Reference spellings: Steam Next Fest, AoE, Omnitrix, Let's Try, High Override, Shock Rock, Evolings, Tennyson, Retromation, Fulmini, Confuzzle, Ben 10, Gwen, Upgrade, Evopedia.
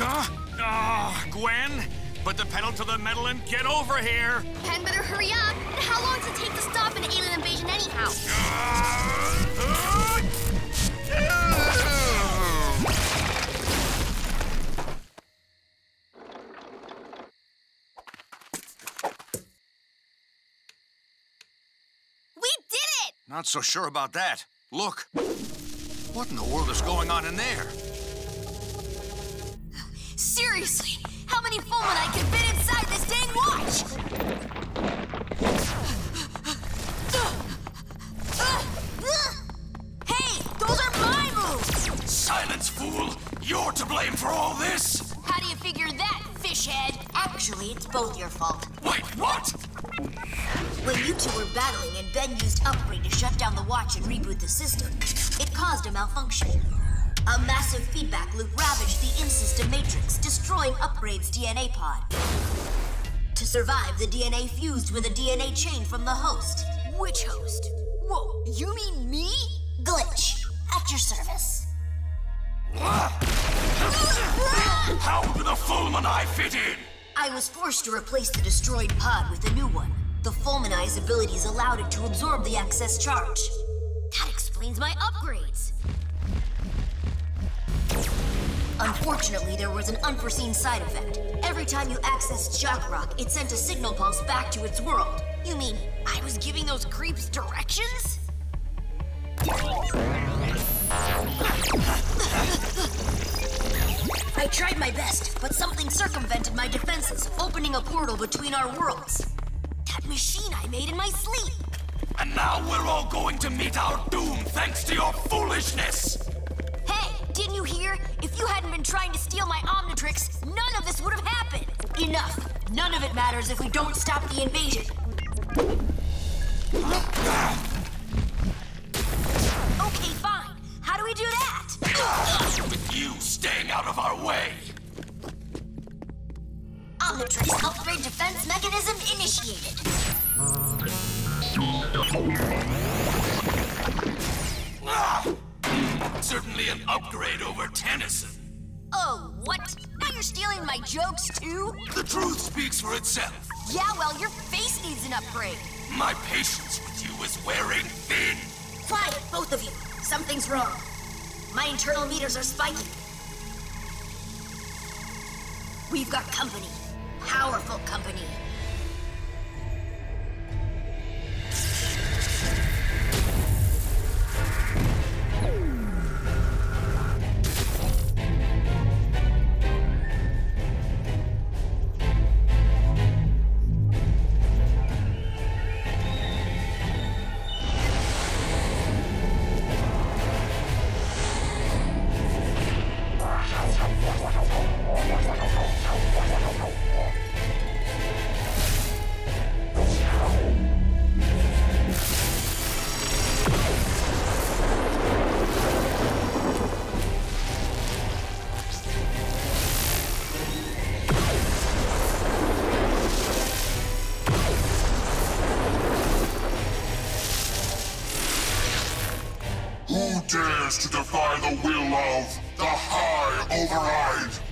Gwen, put the pedal to the metal and get over here. Ben, better hurry up. And how long does it take to stop an alien invasion anyhow? We did it! Not so sure about that. Look. What in the world is going on in there? Seriously, how many Fulmini can fit inside this dang watch? Hey, those are my moves! Silence, fool! You're to blame for all this! How do you figure that, fishhead? Actually, it's both your fault. Wait, what? When you two were battling and Ben used Upgrade to shut down the watch and reboot the system, it caused a malfunction. A massive feedback loop ravaged the in-system matrix, destroying Upgrade's DNA pod. To survive, the DNA fused with a DNA chain from the host. Which host? Whoa, you mean me? Glitch, at your service. How do the Fulmini fit in? I was forced to replace the destroyed pod with a new one. The Fulmini's abilities allowed it to absorb the excess charge. That explains my upgrades. Unfortunately, there was an unforeseen side effect. Every time you accessed Shock Rock, it sent a signal pulse back to its world. You mean I was giving those creeps directions? I tried my best, but something circumvented my defenses, opening a portal between our worlds. That machine I made in my sleep. And now we're all going to meet our doom thanks to your foolishness. Didn't you hear? If you hadn't been trying to steal my Omnitrix, none of this would have happened! Enough! None of it matters if we don't stop the invasion! Okay, fine. How do we do that? With you staying out of our way! Omnitrix upgrade defense mechanism initiated. Certainly an upgrade over Tennyson. Oh, what? Now you're stealing my jokes, too? The truth speaks for itself. Yeah, well, your face needs an upgrade. My patience with you is wearing thin. Quiet, both of you. Something's wrong. My internal meters are spiking. We've got company. Powerful company. To defy the will of the High Override.